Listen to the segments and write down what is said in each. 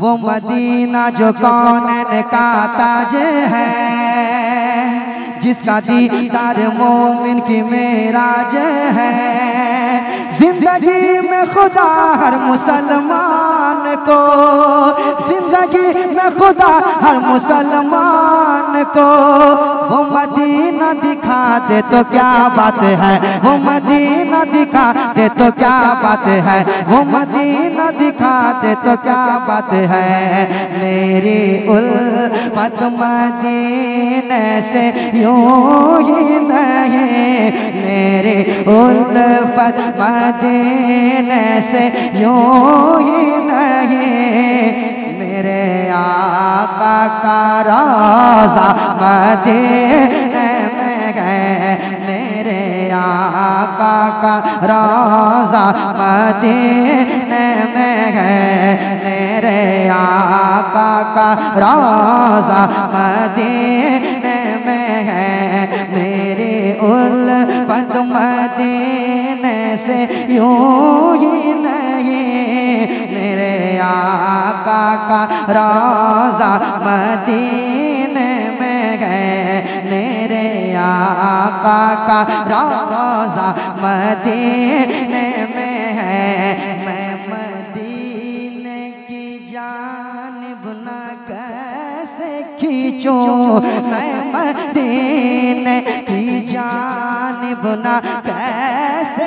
वो मदीना जो कौनैन का ताज है, जिसका दीदार मोमिन की मेराज है। जिंदगी में खुदा हर मुसलमान को, जिंदगी में खुदा हर मुसलमान को वो मदीना दिखा दे तो क्या बात है, वो मदीना दिखा दे तो क्या बात है, वो मदीना दिखा दे तो क्या बात है। मेरी उल्फत मदीने से यूं ही नहीं, मेरी उल्फत मदीने से यूं ही नहीं, मेरे आका का रोज़ा मदीने में है, मेरे आका का रोज़ा मदीने में है, मेरे आका का रोज़ा मदीने में है। मेरी उल्फत मदीने से यूं ही नहीं, मेरे आका का रोज़ा मदीने में है, मेरे आका का रोज़ा मदीने में है। मैं मदीने की जानिब ना कैसे खींचूं, मैं मदीने की जानिब ना कैसे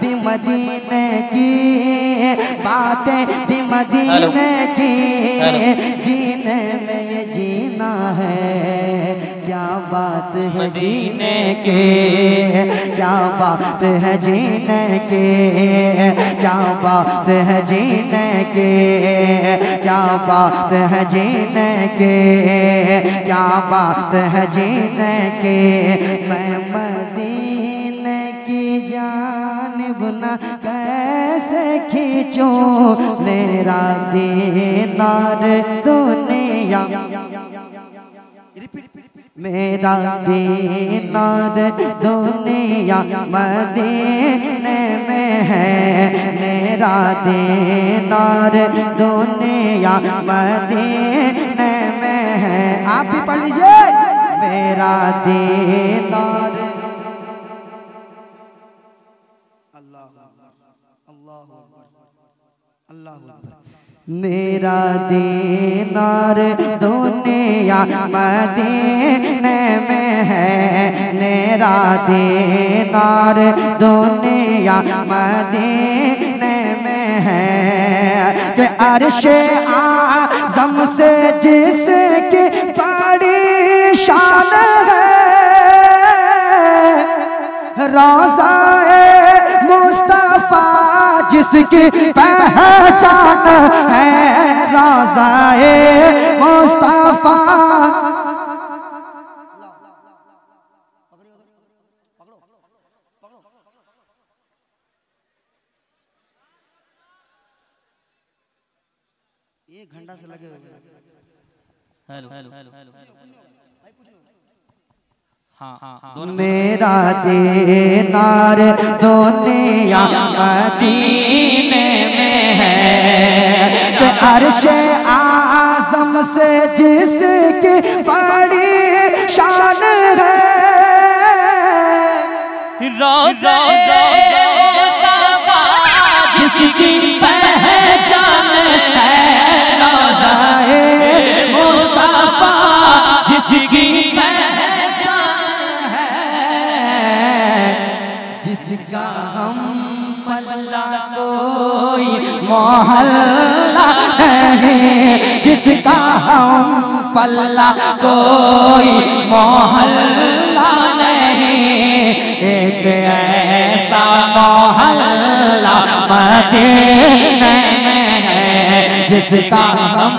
भी मदीने की, बातें भी मदीने की, जीने में ये जीना है, क्या बात है जीने के, क्या बात है जीने के, क्या बात है जीने के, क्या बात है जीने के, क्या बात है जीने के। मैं मदीने की जानिब ना कैसे खींचूं, मेरा दीनार दुनिया, मेरा दीनार दुनिया मदीने में है, मेरा दीनार दुनिया मदीने में है। आप भी पढ़ लीजिए, मेरा दीनार, अल्लाह अल्लाह अल्लाह, मेरा दीनार दुनिया मदीने में है, मेरा दीनार दुनिया मदीने में है। कि अर्शे आज़म से जिसकी बड़ी शान है, रोज़ा-ए मुस्तफ़ा जिसकी पहचान है, रोज़ा-ए मुस्तफ़ा, एक घंटा से लगे हुए। मेरा दीनार दुनिया मदीने में है, तो अर्शे आज़म से जिसकी बड़ी शान है, रोज़ा-ए मुस्तफ़ा जिसकी पहचान है, रोज़ा-ए मुस्तफ़ा जिसकी जिसका हम पल्ला कोई मोहल्ला नहीं, जिसका हम पल्ला कोई मोहल्ला नहीं, एक ऐसा मोहल्ला मदीने में है, जिसका हम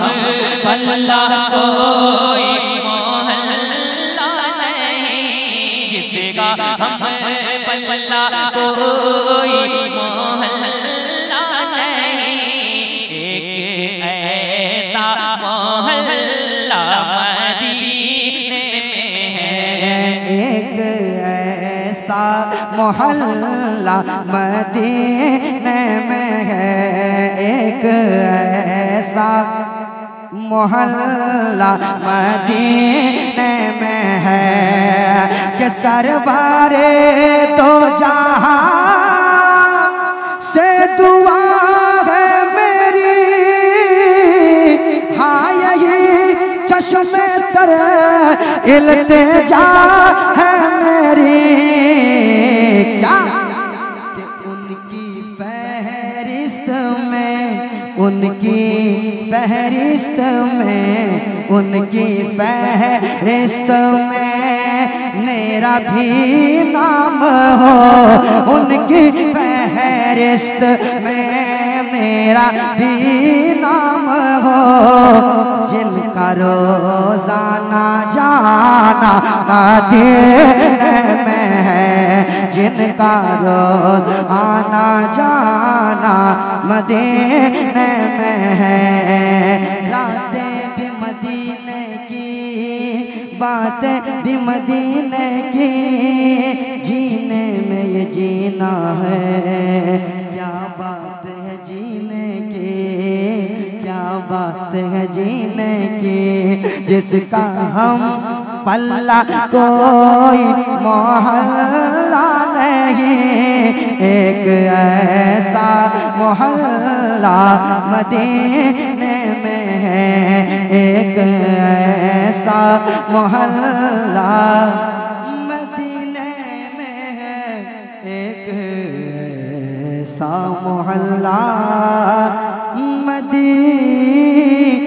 पल्ला कोई मोहल्ला नहीं, जिसका देगा हमें पल्ला कोई मोहल्ला नहीं, एक ऐसा मोहल्ला मदीने में है, एक ऐसा मोहल्ला मदीने में है, एक ऐसा मोहल्ला मदीने में है कि सरवारे दो जहां से दुआ है मेरी, हाँ यही चश्मे तर इल्तिजा है मेरी क्या कि उनकी फहरिस्त में, उनकी फहरिस्त में, उनकी फहरिस्त में मेरा भी नाम हो, उनकी फहरिस्त में मेरा भी नाम हो, जिनका रोजाना जाना मदीने में है, जिनका रोज आना जाना मदीने में है, रातें भी मदीने की, बातें भी मदीने की, जीने में ये जीना है, क्या बात है जीने की, क्या बात है जीने की, जिसका हम पल्ला कोई मोहल्ला नहीं, एक ऐसा मोहल्ला मदीने में है, एक ऐसा मोहल्ला मदीने में है, एक ऐसा मोहल्ला मदीने